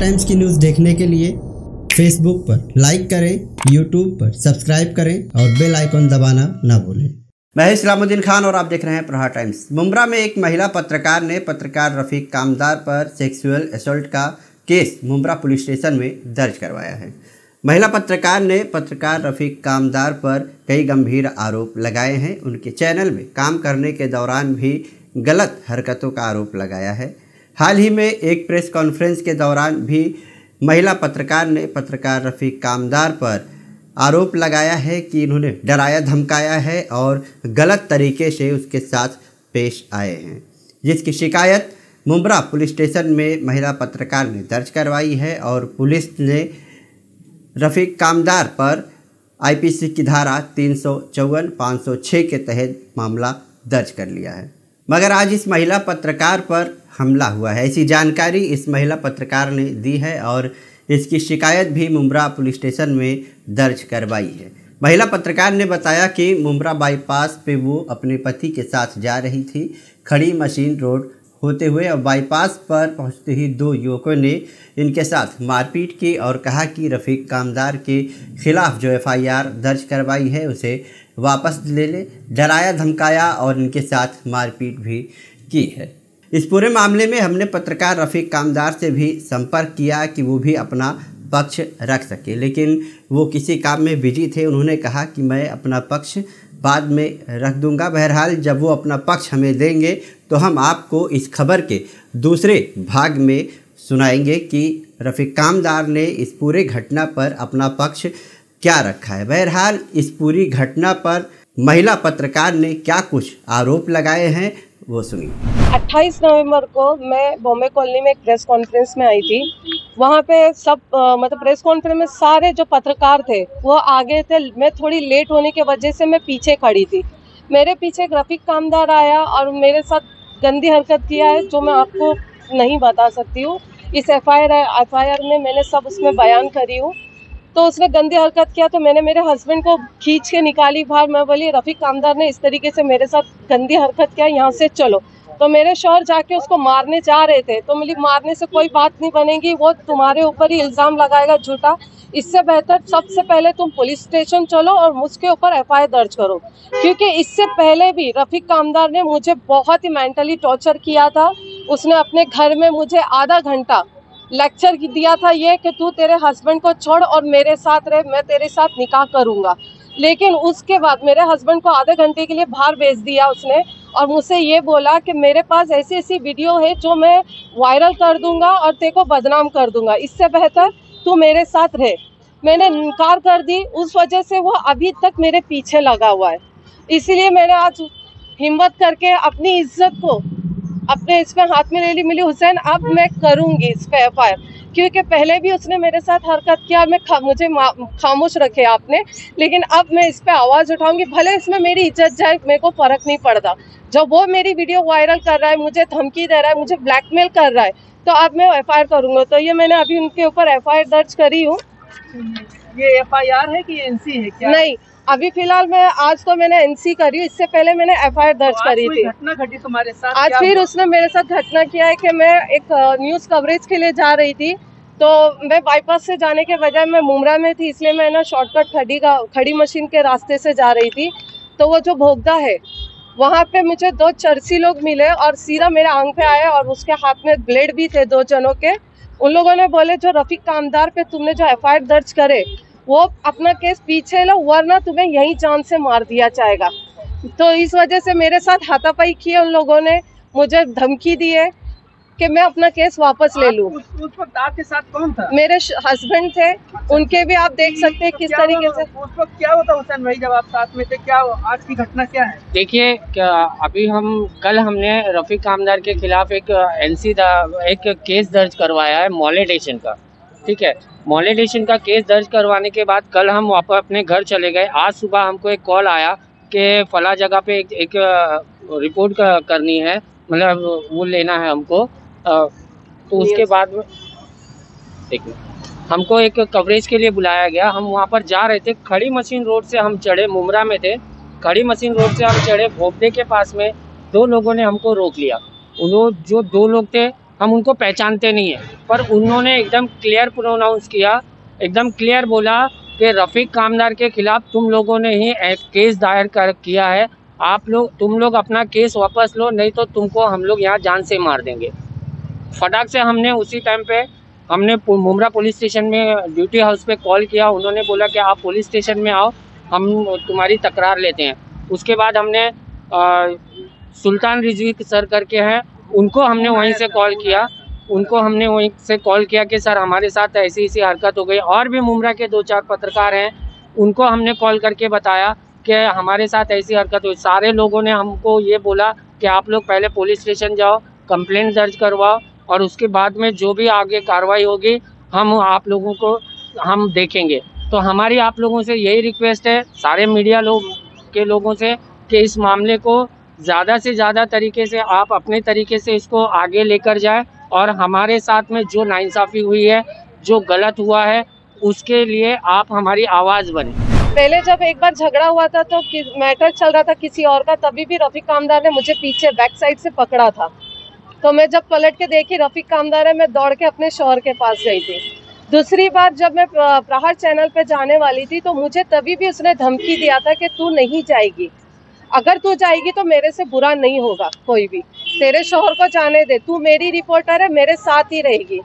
Times की news देखने के लिए फेसबुक पर लाइक करें, यूट्यूब पर सब्सक्राइब करें और बेल आइकन दबाना ना भूलें। मैं इस्लामुद्दीन खान और आप देख रहे हैं प्रहार टाइम्स। मुंब्रा में एक महिला पत्रकार ने पत्रकार रफीक कामदार पर सेक्सुअल असल्ट का केस मुंब्रा पुलिस स्टेशन में दर्ज करवाया है। महिला पत्रकार ने पत्रकार रफीक कामदार पर कई गंभीर आरोप लगाए हैं। उनके चैनल में काम करने के दौरान भी गलत हरकतों का आरोप लगाया है। हाल ही में एक प्रेस कॉन्फ्रेंस के दौरान भी महिला पत्रकार ने पत्रकार रफीक कामदार पर आरोप लगाया है कि इन्होंने डराया धमकाया है और गलत तरीके से उसके साथ पेश आए हैं, जिसकी शिकायत मुंब्रा पुलिस स्टेशन में महिला पत्रकार ने दर्ज करवाई है और पुलिस ने रफीक कामदार पर आईपीसी की धारा 354 506 के तहत मामला दर्ज कर लिया है। मगर आज इस महिला पत्रकार पर हमला हुआ है, ऐसी जानकारी इस महिला पत्रकार ने दी है और इसकी शिकायत भी मुंब्रा पुलिस स्टेशन में दर्ज करवाई है। महिला पत्रकार ने बताया कि मुंब्रा बाईपास पे वो अपने पति के साथ जा रही थी। खड़ी मशीन रोड होते हुए और बाईपास पर पहुंचते ही दो युवकों ने इनके साथ मारपीट की और कहा कि रफीक कामदार के खिलाफ जो एफ.आई.आर. दर्ज करवाई है उसे वापस ले ले। डराया धमकाया और इनके साथ मारपीट भी की है। इस पूरे मामले में हमने पत्रकार रफीक कामदार से भी संपर्क किया कि वो भी अपना पक्ष रख सके, लेकिन वो किसी काम में बिजी थे। उन्होंने कहा कि मैं अपना पक्ष बाद में रख दूंगा। बहरहाल जब वो अपना पक्ष हमें देंगे तो हम आपको इस खबर के दूसरे भाग में सुनाएंगे कि रफीक कामदार ने इस पूरे घटना पर अपना पक्ष क्या रखा है। बहरहाल इस पूरी घटना पर महिला पत्रकार ने क्या कुछ आरोप लगाए हैं वो सुनिए। 28 नवंबर को मैं बॉम्बे कॉलोनी में एक प्रेस कॉन्फ्रेंस में आई थी। वहाँ पे सब मतलब प्रेस कॉन्फ्रेंस में सारे जो पत्रकार थे वो आगे थे। मैं थोड़ी लेट होने के वजह से मैं पीछे खड़ी थी। मेरे पीछे रफीक कामदार आया और मेरे साथ गंदी हरकत किया है जो मैं आपको नहीं बता सकती हूँ। इस एफ.आई.आर. में मैंने सब उसमें बयान करी हूँ। तो उसने गंदी हरकत किया तो मैंने मेरे हस्बैंड को खींच के निकाली बाहर। मैं बोली रफीक कामदार ने इस तरीके से मेरे साथ गंदी हरकत किया, यहाँ से चलो। तो मेरे शौहर जाके उसको मारने जा रहे थे। तो बोली मारने से कोई बात नहीं बनेगी, वो तुम्हारे ऊपर ही इल्ज़ाम लगाएगा झूठा। इससे बेहतर सबसे पहले तुम पुलिस स्टेशन चलो और मुझके ऊपर एफ.आई.आर. दर्ज करो, क्योंकि इससे पहले भी रफीक कामदार ने मुझे बहुत ही मेंटली टॉर्चर किया था। उसने अपने घर में मुझे आधा घंटा लेक्चर दिया था ये कि तू तेरे हस्बैंड को छोड़ और मेरे साथ रहे, मैं तेरे साथ निकाह करूँगा। लेकिन उसके बाद मेरे हस्बैंड को आधे घंटे के लिए बाहर भेज दिया उसने और मुझसे ये बोला कि मेरे पास ऐसी ऐसी वीडियो है जो मैं वायरल कर दूंगा और तेरे को बदनाम कर दूंगा, इससे बेहतर तू मेरे साथ रहे। मैंने इनकार कर दी, उस वजह से वो अभी तक मेरे पीछे लगा हुआ है। इसीलिए मैंने आज हिम्मत करके अपनी इज्जत को अपने इसमें हाथ में ले ली। मिली हुसैन अब मैं करूँगी इस पर एफ.आई.आर. क्योंकि पहले भी उसने मेरे साथ हरकत किया, मुझे खामोश रखे आपने, लेकिन अब मैं इस पे आवाज़ उठाऊंगी। भले इसमें मेरी इज्जत जाए, मेरे को फ़र्क नहीं पड़ता। जब वो मेरी वीडियो वायरल कर रहा है, मुझे धमकी दे रहा है, मुझे ब्लैकमेल कर रहा है, तो अब मैं एफ.आई.आर. करूँगा। तो ये मैंने अभी उनके ऊपर एफ.आई.आर. दर्ज करी हूँ। ये एफ.आई.आर. है कि एन.सी. है क्या? नहीं, अभी फिलहाल मैं आज तो मैंने एन.सी. करी। इससे पहले मैंने एफ.आई.आर. दर्ज करी थी। घटना घटी तुम्हारे साथ? आज फिर उसने मेरे साथ घटना किया है कि मैं एक न्यूज़ कवरेज के लिए जा रही थी, तो मैं बाईपास से जाने के बजाय मैं मुंब्रा में थी, इसलिए मैं ना शॉर्टकट खड़ी मशीन के रास्ते से जा रही थी। तो वो जो भोगदा है वहाँ पे मुझे दो चरसी लोग मिले और सीधा मेरे आंख पे आया और उसके हाथ में ब्लेड भी थे दो जनों के। उन लोगों ने बोले जो रफीक कामदार पे तुमने जो एफ.आई.आर. दर्ज करे वो अपना केस पीछे लो, वरना तुम्हें यही जान से मार दिया जाएगा। तो इस वजह से मेरे साथ हाथापाई किए उन लोगों ने, मुझे धमकी दी है कि मैं अपना केस वापस ले लूँ। उस वक्त आपके साथ कौन था? मेरे हस्बैंड थे। उनके भी आप देख सकते हैं किस तरीके से। उस वक्त क्या होता हुसैन भाई जब आप साथ में थे? क्या आज की घटना क्या है? देखिए अभी हमने रफीक कामदार के खिलाफ एक एनसी एक केस दर्ज करवाया है, मॉलेडेशन का। ठीक है, मॉलेडेशन का केस दर्ज करवाने के बाद कल हम वापस अपने घर चले गए। आज सुबह हमको एक कॉल आया कि फला जगह पे एक रिपोर्ट करनी है, मतलब वो लेना है हमको। तो उसके बाद में देखिए हमको एक कवरेज के लिए बुलाया गया। हम वहाँ पर जा रहे थे, खड़ी मशीन रोड से हम चढ़े, मुंब्रा में थे, खड़ी मशीन रोड से हम चढ़े, भोपड़े के पास में दो लोगों ने हमको रोक लिया। उन्होंने जो दो लोग थे हम उनको पहचानते नहीं है, पर उन्होंने एकदम क्लियर प्रोनाउंस किया, एकदम क्लियर बोला कि रफीक कामदार के खिलाफ तुम लोगों ने ही केस दायर किया है, आप लोग तुम लोग अपना केस वापस लो, नहीं तो तुमको हम लोग यहाँ जान से मार देंगे। फटाक से हमने उसी टाइम पे हमने मुंब्रा पुलिस स्टेशन में ड्यूटी हाउस पे कॉल किया, उन्होंने बोला कि आप पुलिस स्टेशन में आओ, हम तुम्हारी तकरार लेते हैं। उसके बाद हमने सुल्तान रिजवी सर करके हैं, उनको हमने वहीं से कॉल किया, कि सर हमारे साथ ऐसी ऐसी हरकत हो गई। और भी मुंब्रा के दो चार पत्रकार हैं, उनको हमने कॉल करके बताया कि हमारे साथ ऐसी हरकत हुई। सारे लोगों ने हमको ये बोला कि आप लोग पहले पुलिस स्टेशन जाओ, कंप्लेंट दर्ज करवाओ, और उसके बाद में जो भी आगे कार्रवाई होगी हम आप लोगों को हम देखेंगे। तो हमारी आप लोगों से यही रिक्वेस्ट है, सारे मीडिया के लोगों से, कि इस मामले को ज़्यादा से ज़्यादा तरीके से आप अपने तरीके से इसको आगे लेकर जाए, और हमारे साथ में जो नाइंसाफ़ी हुई है, जो गलत हुआ है, उसके लिए आप हमारी आवाज़ बने। पहले जब एक बार झगड़ा हुआ था तो मैटर चल रहा था किसी और का, तभी भी रफीक कामदार ने मुझे पीछे बैक साइड से पकड़ा था। तो मैं जब पलट के देखी रफीक कामदार है, मैं दौड़ के अपने शौहर के पास गई थी। दूसरी बार जब मैं प्रहार चैनल पे जाने वाली थी तो मुझे तभी भी उसने धमकी दिया था कि तू नहीं जाएगी, अगर तू जाएगी तो मेरे से बुरा नहीं होगा कोई भी, तेरे शौहर को जाने दे, तू मेरी रिपोर्टर है, मेरे साथ ही रहेगी।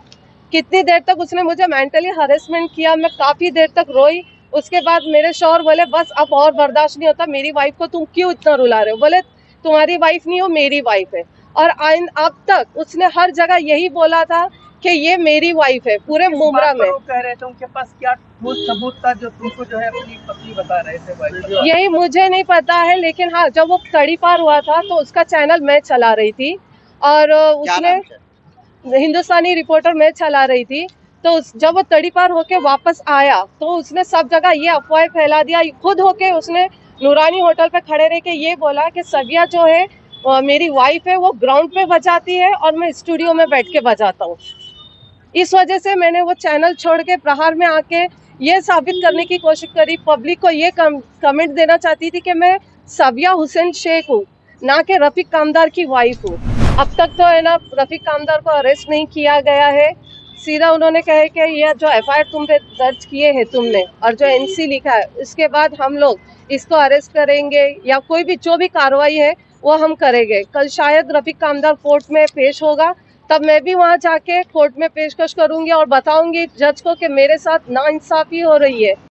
कितनी देर तक उसने मुझे मेंटली हरेसमेंट किया, मैं काफ़ी देर तक रोई। उसके बाद मेरे शौहर बोले बस अब और बर्दाश्त नहीं होता, मेरी वाइफ को तुम क्यों इतना रुला रहे हो, बोले तुम्हारी वाइफ नहीं हो, मेरी वाइफ है। और अब तक उसने हर जगह यही बोला था कि ये मेरी वाइफ है, पूरे मुंब्रा में। कह रहे थे उनके पास क्या सबूत था जो तुमको जो है अपनी पत्नी बता रहे थे वाइफ? यही मुझे नहीं पता है, लेकिन हाँ जब वो तड़ी पार हुआ था तो उसका चैनल मैं चला रही थी, और उसने हिंदुस्तानी रिपोर्टर मैं चला रही थी। तो जब वो तड़ी पार होके वापस आया तो उसने सब जगह ये अफवाह फैला दिया, खुद होके उसने नूरानी होटल पे खड़े रह के ये बोला कि साबिया जो है मेरी वाइफ है, वो ग्राउंड पे बजाती है और मैं स्टूडियो में बैठ के बजाता हूँ। इस वजह से मैंने वो चैनल छोड़ के प्रहार में आके ये साबित करने की कोशिश करी, पब्लिक को ये कमेंट देना चाहती थी कि मैं साबिया हुसैन शेख हूँ, ना कि रफीक कामदार की वाइफ हूँ। अब तक तो है ना रफीक कामदार को अरेस्ट नहीं किया गया है, सीधा उन्होंने कहा कि यह जो F.I.R. तुम पे दर्ज किए हैं तुमने और जो NC लिखा है, उसके बाद हम लोग इसको अरेस्ट करेंगे या कोई भी जो भी कार्रवाई है वो हम करेंगे। कल शायद रफीक कामदार कोर्ट में पेश होगा, तब मैं भी वहां जाके कोर्ट में पेशकश करूंगी और बताऊंगी जज को कि मेरे साथ नाइंसाफी हो रही है।